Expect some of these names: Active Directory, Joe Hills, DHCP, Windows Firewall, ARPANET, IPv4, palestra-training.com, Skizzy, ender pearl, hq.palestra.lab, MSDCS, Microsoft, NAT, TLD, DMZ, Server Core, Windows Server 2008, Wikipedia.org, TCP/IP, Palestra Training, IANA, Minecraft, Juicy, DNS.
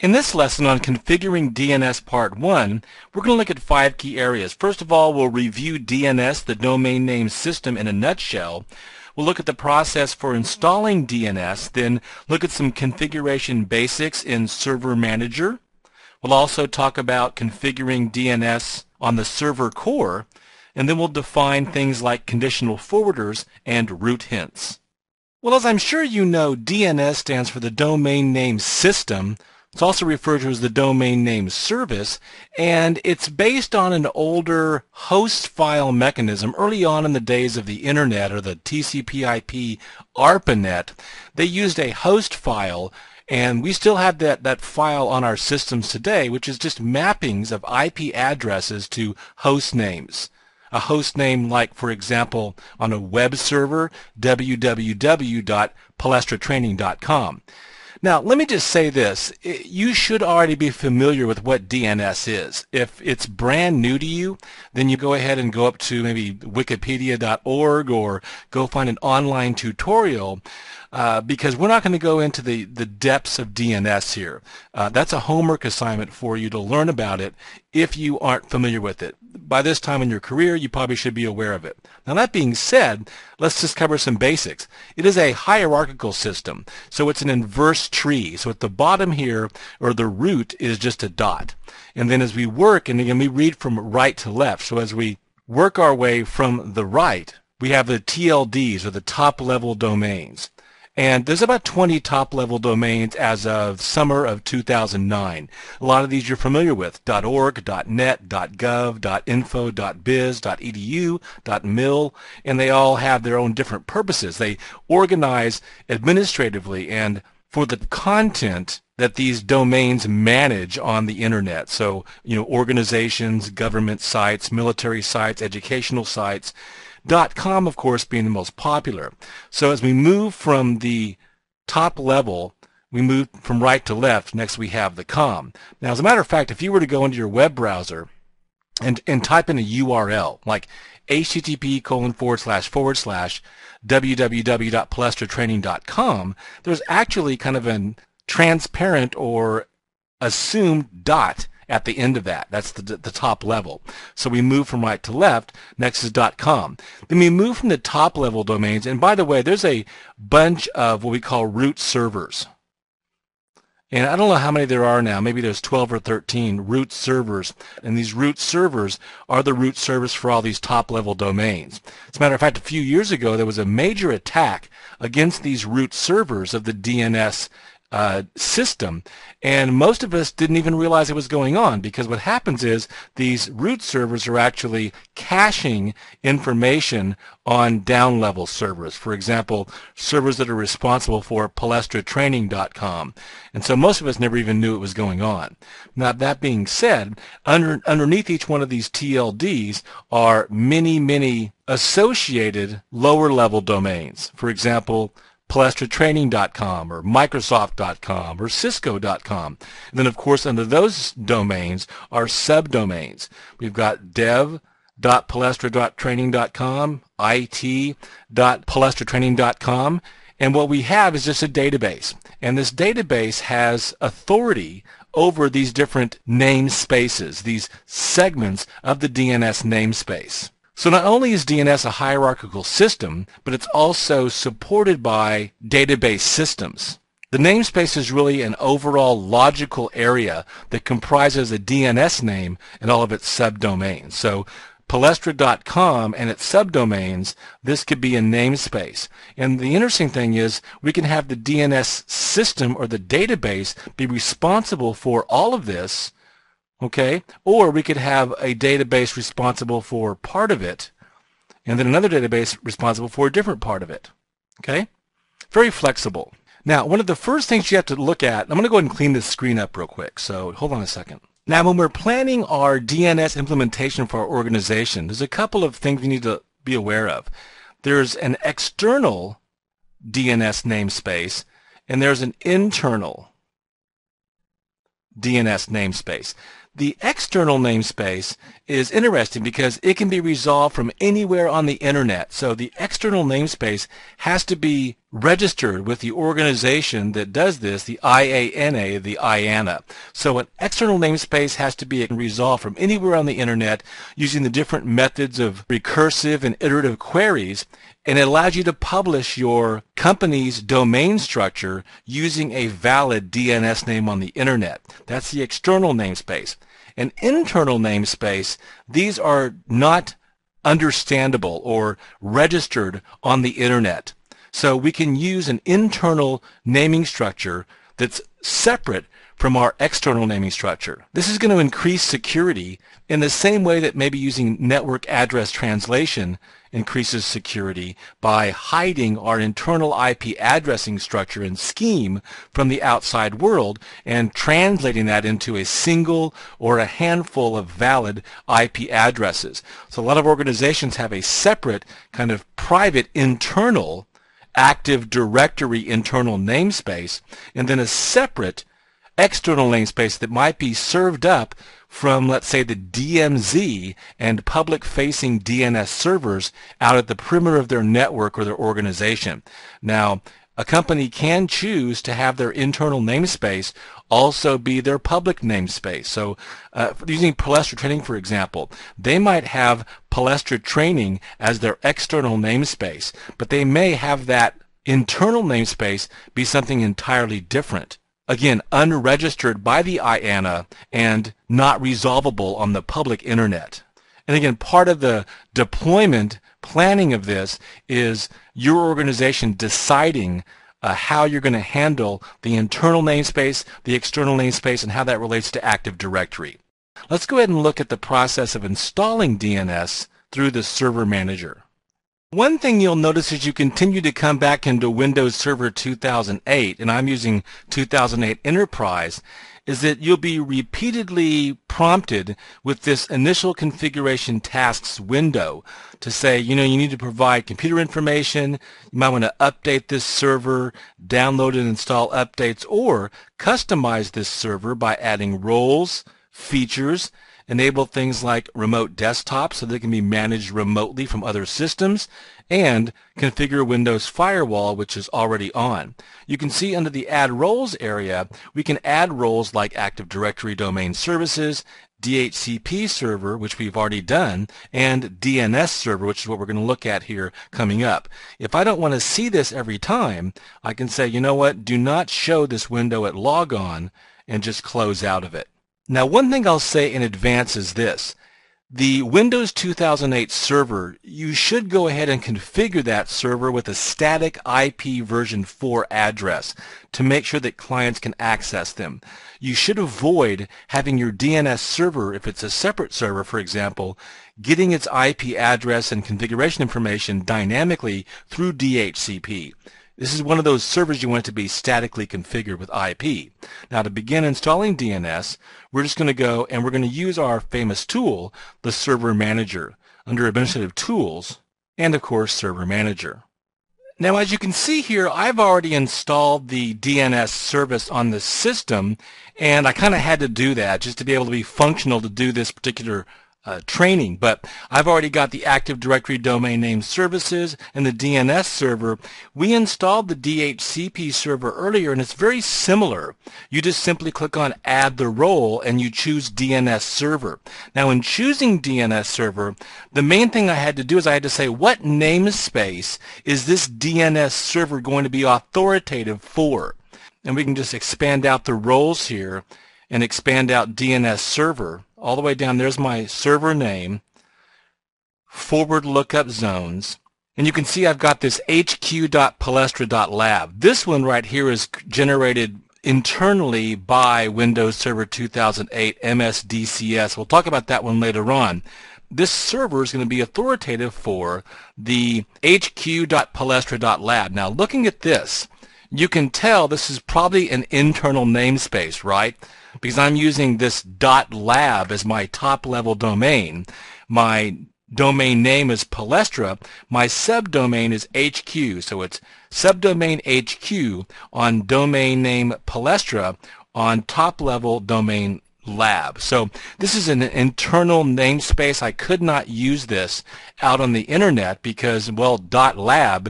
In this lesson on Configuring DNS Part 1, we're going to look at 5 key areas. First of all, we'll review DNS, the domain name system, in a nutshell. We'll look at the process for installing DNS, then look at some configuration basics in Server Manager. We'll also talk about configuring DNS on the server core, and then we'll define things like conditional forwarders and root hints. Well, as I'm sure you know, DNS stands for the domain name system. It's also referred to as the domain name service, and it's based on an older host file mechanism. Early on in the days of the Internet, or the TCP/IP ARPANET, they used a host file, and we still have that file on our systems today, which is just mappings of IP addresses to host names. A host name like, for example, on a web server, www.palestra-training.com. Now, let me just say this. You should already be familiar with what DNS is. If it's brand new to you, then you go ahead and go up to maybe Wikipedia.org or go find an online tutorial, because we're not going to go into the depths of DNS here. That's a homework assignment for you to learn about it if you aren't familiar with it. By this time in your career, you probably should be aware of it. Now, that being said, let's just cover some basics. It is a hierarchical system, so it's an inverse tree. So at the bottom here, or the root, is just a dot. And then as we work, and again, we read from right to left. So as we work our way from the right, we have the TLDs, or the top-level domains. And there's about 20 top-level domains as of summer of 2009. A lot of these you're familiar with: .org, .net, .gov, .info, .biz, .edu, .mil, and they all have their own different purposes. They organize administratively and for the content that these domains manage on the Internet. So, you know, organizations, government sites, military sites, educational sites. .com, of course, being the most popular. So as we move from the top level, we move from right to left. Next we have the .com. Now, as a matter of fact, if you were to go into your web browser and type in a URL like http:// www.palestra-training.com, there's actually kind of a transparent or assumed dot at the end of that. That's the top level. So we move from right to left. Next is .com. Then we move from the top level domains, and by the way, there's a bunch of what we call root servers. And I don't know how many there are now. Maybe there's 12 or 13 root servers, and these root servers are the root service for all these top-level domains. As a matter of fact, a few years ago, there was a major attack against these root servers of the DNS system, and most of us didn't even realize it was going on, because what happens is these root servers are actually caching information on down-level servers. For example, servers that are responsible for palestra-training.com, and so most of us never even knew it was going on. Now, that being said, underneath each one of these TLDs are many associated lower-level domains. For example, palestra-training.com or microsoft.com or cisco.com. And then, of course, under those domains are subdomains. We've got dev.palestra-training.com, it.palestra-training.com, and what we have is just a database. And this database has authority over these different namespaces, these segments of the DNS namespace. So not only is DNS a hierarchical system, but it's also supported by database systems. The namespace is really an overall logical area that comprises a DNS name and all of its subdomains. So palestra.com and its subdomains, this could be a namespace. And the interesting thing is we can have the DNS system or the database be responsible for all of this, okay, or we could have a database responsible for part of it, and then another database responsible for a different part of it. Okay, very flexible. Now, one of the first things you have to look at, I'm going to go ahead and clean this screen up real quick, so hold on a second. Now, when we're planning our DNS implementation for our organization, there's a couple of things we need to be aware of. There's an external DNS namespace, and there's an internal DNS namespace. The external namespace is interesting because it can be resolved from anywhere on the internet. So the external namespace has to be registered with the organization that does this, the IANA, the IANA. So an external namespace has to be resolved from anywhere on the internet using the different methods of recursive and iterative queries, and it allows you to publish your company's domain structure using a valid DNS name on the internet. That's the external namespace. An internal namespace, these are not understandable or registered on the internet. So we can use an internal naming structure that's separate from our external naming structure. This is going to increase security in the same way that maybe using network address translation increases security by hiding our internal IP addressing structure and scheme from the outside world and translating that into a single or a handful of valid IP addresses. So a lot of organizations have a separate kind of private internal Active Directory internal namespace and then a separate external namespace that might be served up from, let's say, the DMZ and public-facing DNS servers out at the perimeter of their network or their organization. Now, a company can choose to have their internal namespace also be their public namespace. So using Palestra Training, for example, they might have Palestra Training as their external namespace, but they may have that internal namespace be something entirely different. Again, unregistered by the IANA and not resolvable on the public internet. And again, part of the deployment planning of this is your organization deciding how you're going to handle the internal namespace, the external namespace, and how that relates to Active Directory. Let's go ahead and look at the process of installing DNS through the Server Manager. One thing you'll notice is you continue to come back into Windows Server 2008, and I'm using 2008 Enterprise, is that you'll be repeatedly prompted with this initial configuration tasks window to say, you know, you need to provide computer information, you might want to update this server, download and install updates, or customize this server by adding roles, features, enable things like remote desktop so they can be managed remotely from other systems, and configure Windows Firewall, which is already on. You can see under the Add Roles area, we can add roles like Active Directory Domain Services, DHCP server, which we've already done, and DNS server, which is what we're going to look at here coming up. If I don't want to see this every time, I can say, you know what, do not show this window at logon, and just close out of it. Now, one thing I'll say in advance is this. The Windows 2008 server, you should go ahead and configure that server with a static IP version 4 address to make sure that clients can access them. You should avoid having your DNS server, if it's a separate server, for example, getting its IP address and configuration information dynamically through DHCP. This is one of those servers you want to be statically configured with IP. Now, to begin installing DNS, we're just going to go and we're going to use our famous tool, the Server Manager, under Administrative Tools and, of course, Server Manager. Now, as you can see here, I've already installed the DNS service on the system, and I kind of had to do that just to be able to be functional to do this particular training, but I've already got the Active Directory Domain Name Services and the DNS server. We installed the DHCP server earlier and it's very similar. You just simply click on Add the Role and you choose DNS server. Now in choosing DNS server, the main thing I had to do is I had to say what namespace is this DNS server going to be authoritative for? And we can just expand out the roles here and expand out DNS server. All the way down, there's my server name, forward lookup zones, and you can see I've got this hq.palestra.lab. This one right here is generated internally by Windows Server 2008 MSDCS. We'll talk about that one later on. This server is going to be authoritative for the hq.palestra.lab. Now, looking at this, you can tell this is probably an internal namespace, right? Because I'm using this .lab as my top-level domain. My domain name is Palestra. My subdomain is HQ, so it's subdomain HQ on domain name Palestra on top-level domain lab. So this is an internal namespace. I could not use this out on the internet because, well, .lab